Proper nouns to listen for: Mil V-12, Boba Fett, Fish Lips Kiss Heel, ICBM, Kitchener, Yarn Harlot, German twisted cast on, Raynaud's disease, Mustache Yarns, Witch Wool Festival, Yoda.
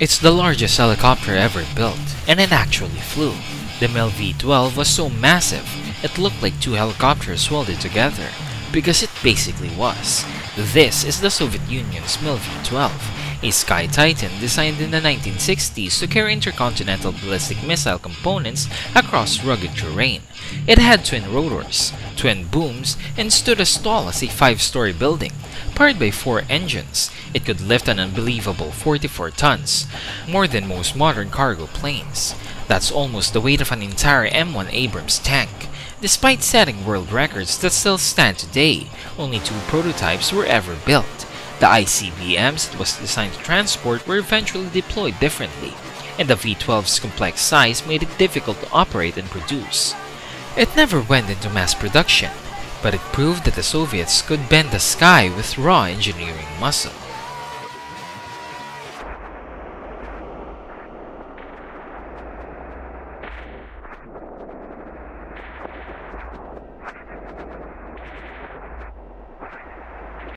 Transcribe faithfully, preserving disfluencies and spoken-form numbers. It's the largest helicopter ever built, and it actually flew. The Mil V twelve was so massive, it looked like two helicopters welded together, because it basically was. This is the Soviet Union's Mil V twelve, a Sky Titan designed in the nineteen sixties to carry intercontinental ballistic missile components across rugged terrain. It had twin rotors, twin booms, and stood as tall as a five-story building. Powered by four engines, it could lift an unbelievable forty-four tons, more than most modern cargo planes. That's almost the weight of an entire M one Abrams tank. Despite setting world records that still stand today, only two prototypes were ever built. The I C B Ms it was designed to transport were eventually deployed differently, and the V twelve's complex size made it difficult to operate and produce. It never went into mass production, but it proved that the Soviets could bend the sky with raw engineering muscle.